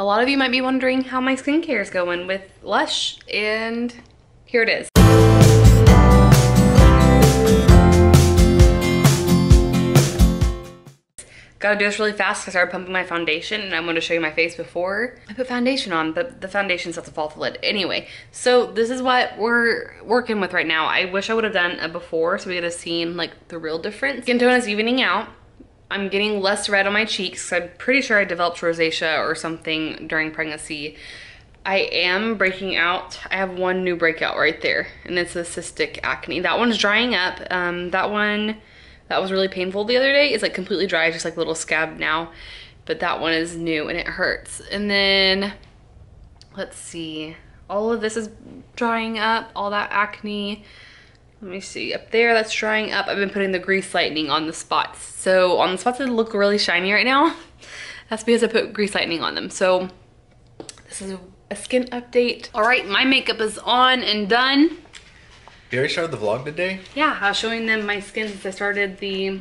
A lot of you might be wondering how my skincare is going with Lush, and here it is. Gotta do this really fast because I started pumping my foundation, and I'm going to show you my face before I put foundation on, but the foundation's about to fall off the lid. Anyway, so this is what we're working with right now. I wish I would have done a before so we could have seen like the real difference. Skin tone is evening out. I'm getting less red on my cheeks. I'm pretty sure I developed rosacea or something during pregnancy. I am breaking out. I have one new breakout right there, and it's a cystic acne. That one's drying up. That one that was really painful the other day is like completely dry, just like a little scab now, but that one is new and it hurts. And then let's see, all of this is drying up, all that acne. Let me see, up there, that's drying up. I've been putting the Grease Lightning on the spots. So on the spots that look really shiny right now, that's because I put Grease Lightning on them. So this is a skin update. All right, my makeup is on and done. You already started the vlog today? Yeah, I was showing them my skin since I started the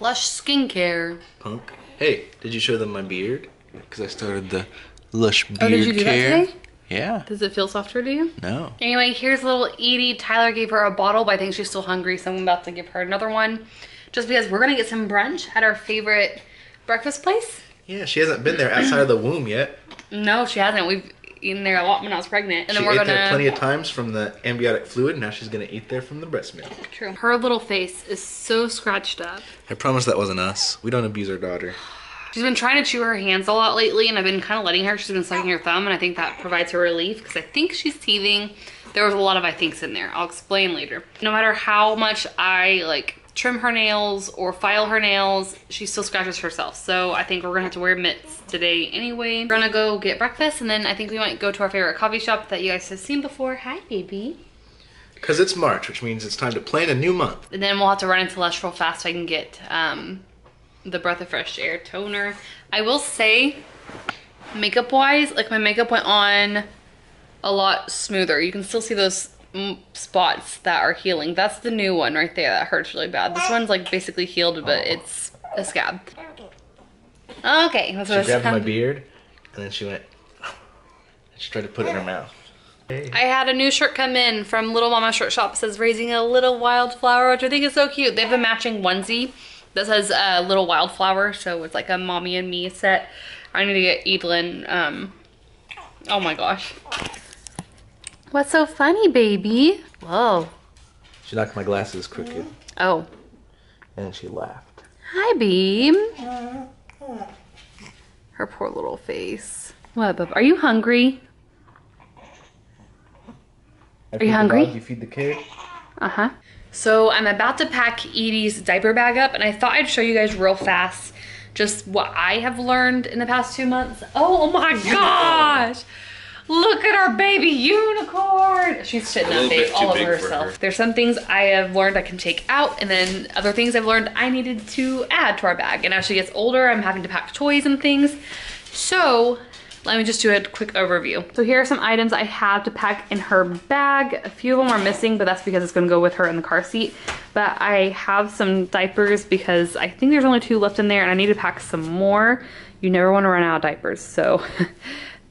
Lush skincare. Punk. Hey, did you show them my beard? Because I started the Lush beard care. Oh, did you do that today? Yeah. Does it feel softer to you? No. Anyway, here's little Edie. Tyler gave her a bottle, but I think she's still hungry, so I'm about to give her another one. Just because we're gonna get some brunch at our favorite breakfast place. Yeah, she hasn't been there outside of the womb yet. No, she hasn't. We've eaten there a lot when I was pregnant. And then we're gonna eat there plenty of times from the amniotic fluid, and now she's gonna eat there from the breast milk. True. Her little face is so scratched up. I promise that wasn't us. We don't abuse our daughter. She's been trying to chew her hands a lot lately, and I've been kind of letting her. She's been sucking her thumb, and I think that provides her relief because I think she's teething. There was a lot of I thinks in there. I'll explain later. No matter how much I like trim her nails or file her nails, she still scratches herself. So I think we're gonna have to wear mitts today anyway. We're gonna go get breakfast, and then I think we might go to our favorite coffee shop that you guys have seen before. Hi, baby. Because it's March, which means it's time to plan a new month. And then we'll have to run into Lush real fast so I can get the Breath of Fresh Air toner. I will say, makeup wise, like my makeup went on a lot smoother. You can still see those spots that are healing. That's the new one right there that hurts really bad. This one's like basically healed, but it's a scab. Okay. That's what she grabbed my beard, and then she went, and she tried to put it in her mouth. Hey. I had a new shirt come in from Little Mama Shirt Shop. It says Raising a Little Wildflower, which I think is so cute. They have a matching onesie that says Little Wildflower, so it's like a Mommy and Me set. I need to get Evelyn, oh my gosh. What's so funny, baby? Whoa. She knocked my glasses crooked. Oh. And she laughed. Hi, babe. Her poor little face. What, bub? Are you hungry? Are you hungry? You feed the kid? Uh-huh. So I'm about to pack Edie's diaper bag up, and I thought I'd show you guys real fast just what I have learned in the past 2 months. Oh my gosh! Look at our baby unicorn! She's sitting up big all over herself. There's some things I have learned I can take out, and then other things I've learned I needed to add to our bag. And as she gets older, I'm having to pack toys and things. So let me just do a quick overview. So here are some items I have to pack in her bag. A few of them are missing, but that's because it's gonna go with her in the car seat. But I have some diapers because I think there's only 2 left in there, and I need to pack some more. You never wanna run out of diapers, so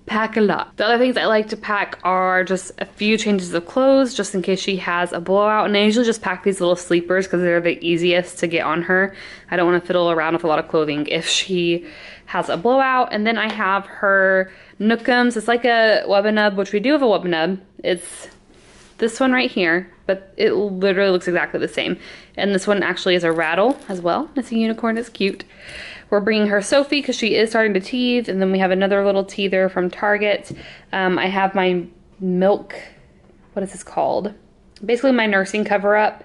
pack a lot. The other things I like to pack are just a few changes of clothes, just in case she has a blowout. And I usually just pack these little sleepers because they're the easiest to get on her. I don't wanna fiddle around with a lot of clothing if she has a blowout. And then I have her Nookums. It's like a Wubba Nub, which we do have a Wubba Nub. It's this one right here, but it literally looks exactly the same. And this one actually is a rattle as well. It's a unicorn, it's cute. We're bringing her Sophie because she is starting to teethe. And then we have another little teether from Target. I have my milk, what is this called? Basically my nursing cover up.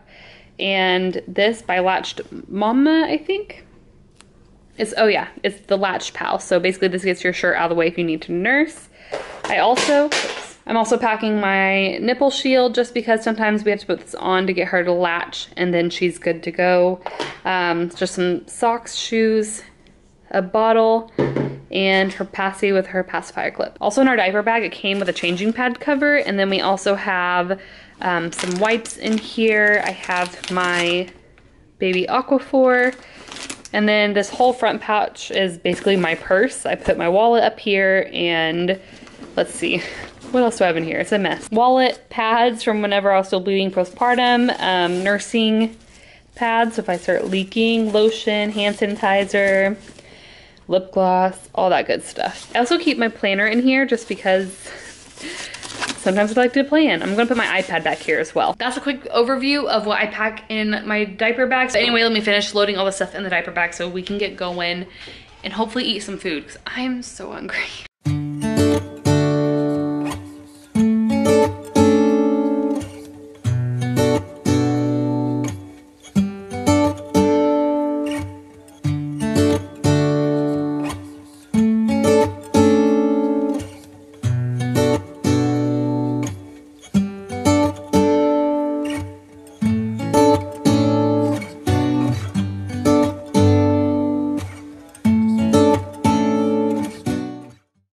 And this by Latched Mama, I think. It's, oh yeah, it's the Latch Pal. So basically this gets your shirt out of the way if you need to nurse. I'm also packing my nipple shield just because sometimes we have to put this on to get her to latch, and then she's good to go. Just some socks, shoes, a bottle, and her passy with her pacifier clip. Also in our diaper bag, it came with a changing pad cover, and then we also have some wipes in here. I have my baby Aquaphor. And then this whole front pouch is basically my purse. I put my wallet up here, and let's see, what else do I have in here? It's a mess. Wallet, pads from whenever I was still bleeding postpartum, nursing pads, so if I start leaking, lotion, hand sanitizer, lip gloss, all that good stuff. I also keep my planner in here just because sometimes I like to plan. I'm gonna put my iPad back here as well. That's a quick overview of what I pack in my diaper bag. So anyway, let me finish loading all the stuff in the diaper bag so we can get going and hopefully eat some food because I'm so hungry.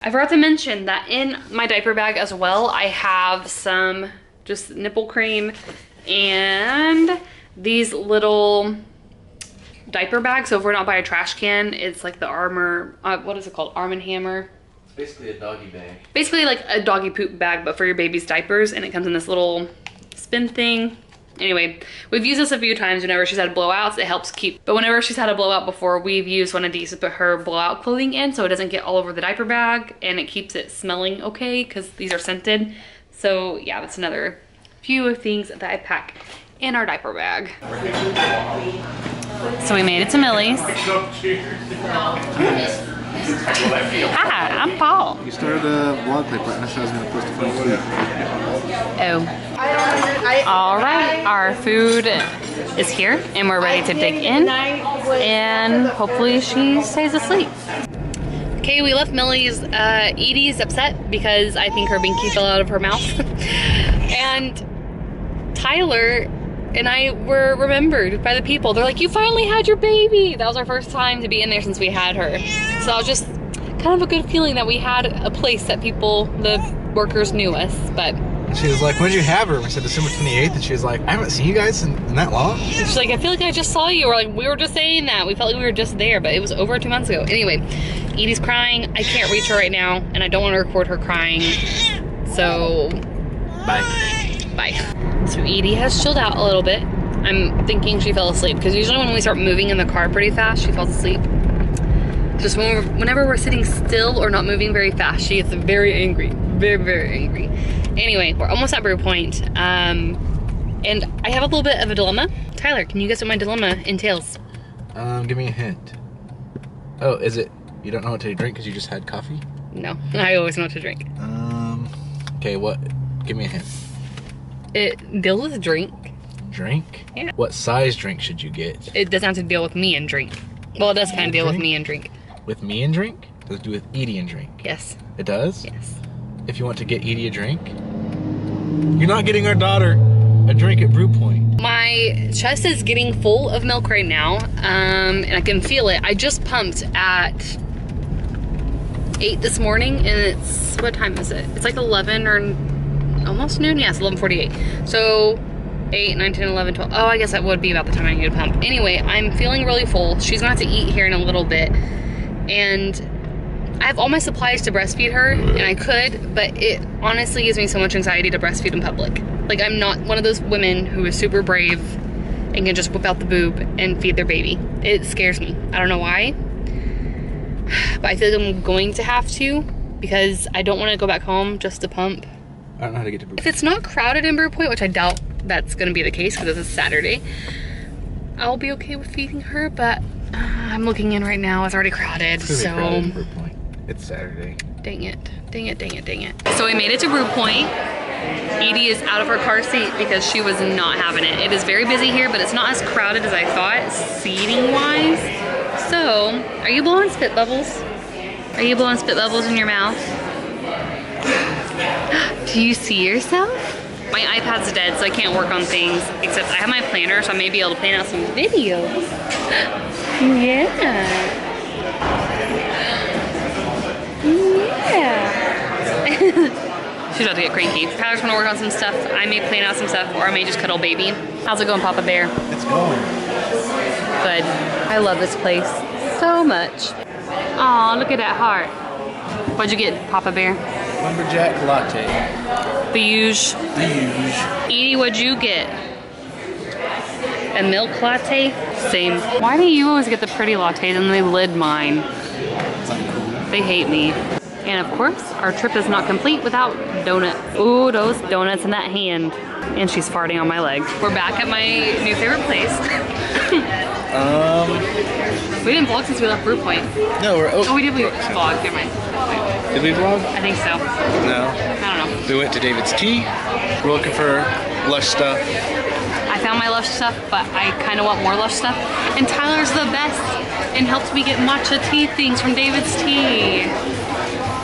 I forgot to mention that in my diaper bag as well, I have some just nipple cream and these little diaper bags. So if we're not by a trash can, it's like the what is it called? Arm and Hammer. It's basically a doggy bag. Basically like a doggy poop bag, but for your baby's diapers. And it comes in this little spin thing. Anyway, we've used this a few times whenever she's had blowouts. It helps keep, but whenever she's had a blowout before, we've used one of these to put her blowout clothing in so it doesn't get all over the diaper bag and it keeps it smelling okay because these are scented. So yeah, that's another few of things that I pack in our diaper bag. So we made it to Millie's. Hi, I'm Paul. You started a vlog clip right now, so I was going to post it for you. Oh. All right, our food is here, and we're ready to dig in, and hopefully she stays asleep. Okay, we left Millie's. Edie's upset because I think her binky fell out of her mouth. And Tyler and I were remembered by the people. They're like, you finally had your baby. That was our first time to be in there since we had her. So I was just kind of a good feeling that we had a place that people, the workers, knew us. But she was like, when did you have her? We said December 28th. And she was like, I haven't seen you guys in that long. And she's like, I feel like I just saw you. Or like, we were just saying that. We felt like we were just there, but it was over 2 months ago. Anyway, Edie's crying. I can't reach her right now. And I don't want to record her crying. So bye. Bye. So Edie has chilled out a little bit. I'm thinking she fell asleep because usually when we start moving in the car pretty fast, she falls asleep. Just whenever we're sitting still or not moving very fast, she gets very angry, very, very angry. Anyway, we're almost at brew point. And I have a little bit of a dilemma. Tyler, can you guess what my dilemma entails? Give me a hint. Oh, is it you don't know what to drink because you just had coffee? No, I always know what to drink. Okay, what? Give me a hint. It deals with drink. Drink? Yeah. What size drink should you get? It doesn't have to deal with me and drink. Well, it does kind of deal with me and drink. With me and drink? Does it do with Edie and drink? Yes. It does? Yes. If you want to get Edie a drink, you're not getting our daughter a drink at brew point. My chest is getting full of milk right now, and I can feel it. I just pumped at 8 this morning, and it's, what time is it? It's like 11 or almost noon. Yes, 11:48. So 8, 9, 10, 11, 12. Oh, I guess that would be about the time I need to pump. Anyway, I'm feeling really full. She's gonna have to eat here in a little bit. And I have all my supplies to breastfeed her, and I could, but it honestly gives me so much anxiety to breastfeed in public. Like, I'm not one of those women who is super brave and can just whip out the boob and feed their baby. It scares me. I don't know why, but I feel like I'm going to have to because I don't want to go back home just to pump. I don't know how to get to brew point. If it's not crowded in brew point, which I doubt that's going to be the case because it's a Saturday, I'll be okay with feeding her, but I'm looking in right now. It's already crowded, it's so crowded in brew point. It's Saturday. Dang it. Dang it, dang it, dang it. So we made it to brew point. Edie is out of her car seat because she was not having it. It is very busy here, but it's not as crowded as I thought, seating-wise. So, are you blowing spit bubbles? Are you blowing spit bubbles in your mouth? Do you see yourself? My iPad's dead, so I can't work on things, except I have my planner, so I may be able to plan out some videos. Yeah. Yeah. She's about to get cranky. Tyler's gonna work on some stuff. I may plan out some stuff, or I may just cuddle baby. How's it going, Papa Bear? It's going. good. I love this place so much. Aw, look at that heart. What'd you get, Papa Bear? Lumberjack latte. Beige. Beige. Edie, what'd you get? A milk latte? Same. Why do you always get the pretty lattes and they lid mine? They hate me. And of course, our trip is not complete without donuts. Ooh, those donuts in that hand. And she's farting on my leg. We're back at my new favorite place. We didn't vlog since we left Brew Point. No, we're... Oh, we did vlog. Never mind. Did we vlog? I think so. No. I don't know. We went to David's Tea. We're looking for lush stuff. I found my lush stuff, but I kind of want more lush stuff. And Tyler's the best and helps me get matcha tea things from David's Tea.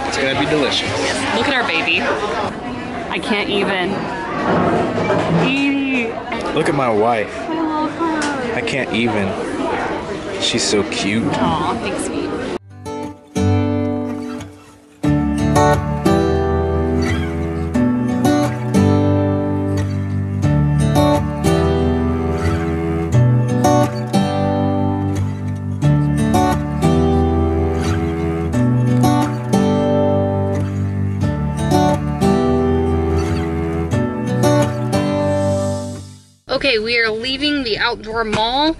It's going to be delicious. Yes. Look at our baby. I can't even. Edie. Look at my wife. I love her. I can't even. She's so cute. Aw, thanks, Pete. Okay, we are leaving the outdoor mall,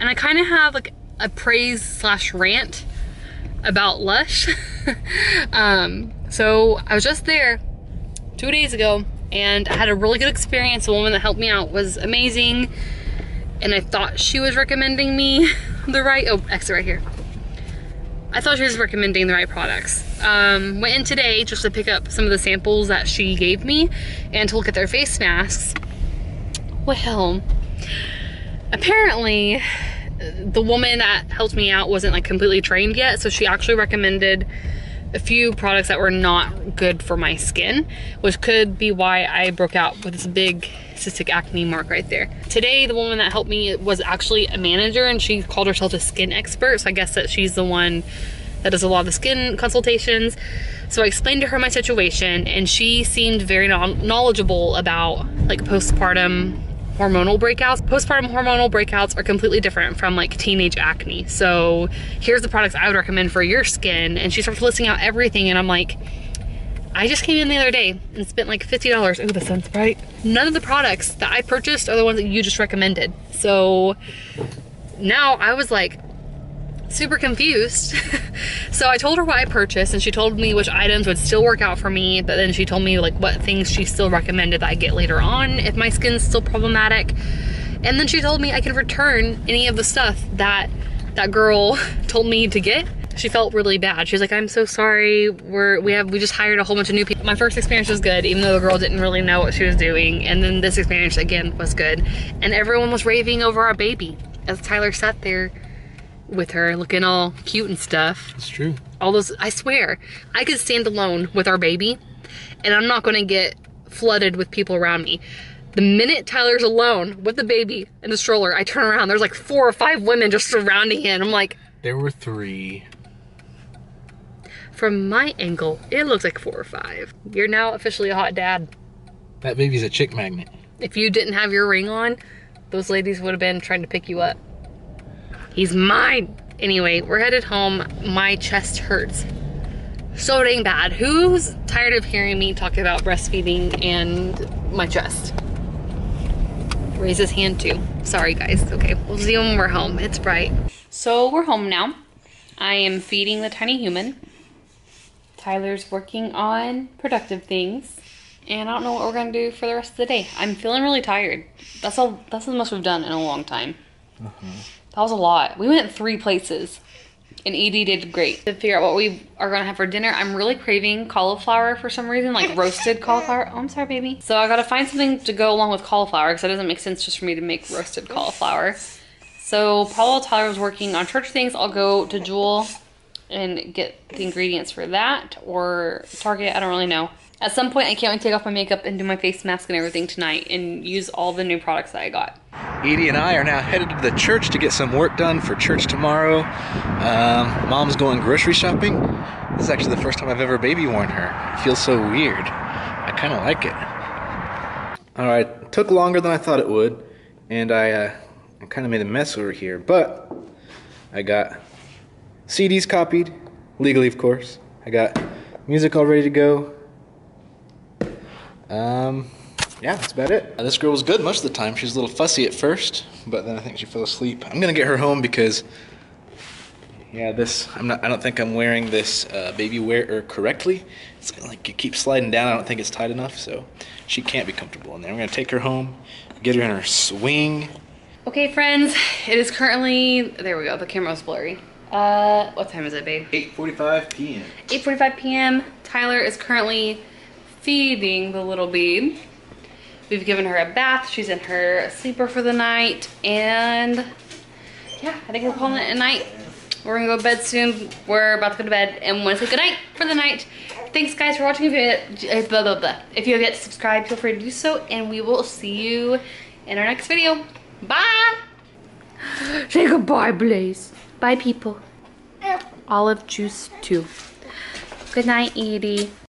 and I kind of have like a praise slash rant about Lush. So I was just there 2 days ago, and I had a really good experience. The woman that helped me out was amazing, and I thought she was recommending me the right, oh, exit right here. I thought she was recommending the right products. Went in today just to pick up some of the samples that she gave me and to look at their face masks. Well, apparently the woman that helped me out wasn't like completely trained yet, so she actually recommended a few products that were not good for my skin, which could be why I broke out with this big cystic acne mark right there. Today, the woman that helped me was actually a manager, and she called herself a skin expert, so I guess that she's the one that does a lot of the skin consultations. So I explained to her my situation, and she seemed very knowledgeable about like postpartum hormonal breakouts. Postpartum hormonal breakouts are completely different from like teenage acne. So here's the products I would recommend for your skin. And she starts listing out everything, and I'm like, I just came in the other day and spent like $50. Oh, the sun's bright. None of the products that I purchased are the ones that you just recommended. So now I was like super confused. So I told her what I purchased, and she told me which items would still work out for me, but then she told me like what things she still recommended that I get later on if my skin's still problematic. And then she told me I could return any of the stuff that that girl told me to get. She felt really bad. She was like, I'm so sorry. We just hired a whole bunch of new people. My first experience was good, even though the girl didn't really know what she was doing. And then this experience again was good. And everyone was raving over our baby as Tyler sat there with her looking all cute and stuff. It's true. All those, I swear, I could stand alone with our baby, and I'm not gonna get flooded with people around me. The minute Tyler's alone with the baby in the stroller, I turn around, there's like 4 or 5 women just surrounding him. I'm like, there were 3. From my angle, it looks like 4 or 5. You're now officially a hot dad. That baby's a chick magnet. If you didn't have your ring on, those ladies would have been trying to pick you up. He's mine. Anyway, we're headed home. My chest hurts so dang bad. Who's tired of hearing me talk about breastfeeding and my chest? Raise his hand too. Sorry guys. Okay, we'll see when we're home. It's bright. So we're home now. I am feeding the tiny human. Tyler's working on productive things, and I don't know what we're gonna do for the rest of the day. I'm feeling really tired. That's as much we've done in a long time. That was a lot. We went 3 places, and Edie did great. To figure out what we are gonna have for dinner, I'm really craving cauliflower for some reason, like roasted cauliflower. Oh, I'm sorry, baby. So I gotta find something to go along with cauliflower, because it doesn't make sense just for me to make roasted cauliflower. So Paula Tyler was working on church things. I'll go to Jewel and get the ingredients for that, or Target, I don't really know. At some point, I can't wait to take off my makeup and do my face mask and everything tonight and use all the new products that I got. Edie and I are now headed to the church to get some work done for church tomorrow. Mom's going grocery shopping. This is actually the first time I've ever baby worn her. It feels so weird. I kind of like it. All right, took longer than I thought it would, and I I kind of made a mess over here, but I got CDs copied, legally of course. I got music all ready to go. Yeah, that's about it. Now, this girl was good most of the time. She was a little fussy at first, but then I think she fell asleep. I'm gonna get her home because, yeah, this, I don't think I'm wearing this baby wear correctly. It's like it keeps sliding down. I don't think it's tight enough, so she can't be comfortable in there. I'm gonna take her home, get her in her swing. Okay, friends, it is currently, there we go, the camera's blurry. What time is it, babe? 8:45 p.m. 8:45 p.m. Tyler is currently feeding the little bead. We've given her a bath. She's in her sleeper for the night. And yeah, I think we're calling it a night. We're gonna go to bed soon. We're about to go to bed and want to say goodnight for the night. Thanks guys for watching. If you have yet to subscribe, feel free to do so. And we will see you in our next video. Bye. Say goodbye, Blaze. Bye, people. Olive juice too. Good night, Edie.